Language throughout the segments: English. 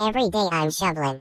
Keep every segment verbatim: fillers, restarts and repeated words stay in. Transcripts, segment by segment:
Every day I'm shoveling.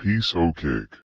piece o' cake.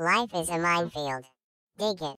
Life is a minefield. Dig it.